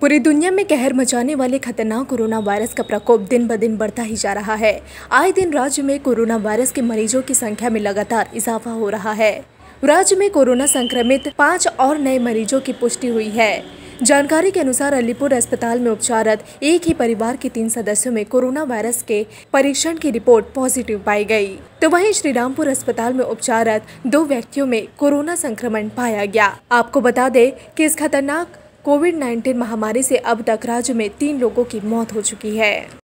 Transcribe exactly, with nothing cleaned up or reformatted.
पूरी दुनिया में कहर मचाने वाले खतरनाक कोरोना वायरस का प्रकोप दिन ब दिन बढ़ता ही जा रहा है। आए दिन राज्य में कोरोना वायरस के मरीजों की संख्या में लगातार इजाफा हो रहा है। राज्य में कोरोना संक्रमित पाँच और नए मरीजों की पुष्टि हुई है। जानकारी के अनुसार अलीपुर अस्पताल में उपचारत एक ही परिवार के तीन सदस्यों में कोरोना वायरस के परीक्षण की रिपोर्ट पॉजिटिव पाई गई, तो वहीं श्रीरामपुर अस्पताल में उपचारत दो व्यक्तियों में कोरोना संक्रमण पाया गया। आपको बता दें कि इस खतरनाक कोविड नाइन्टीन महामारी से अब तक राज्य में तीन लोगों की मौत हो चुकी है।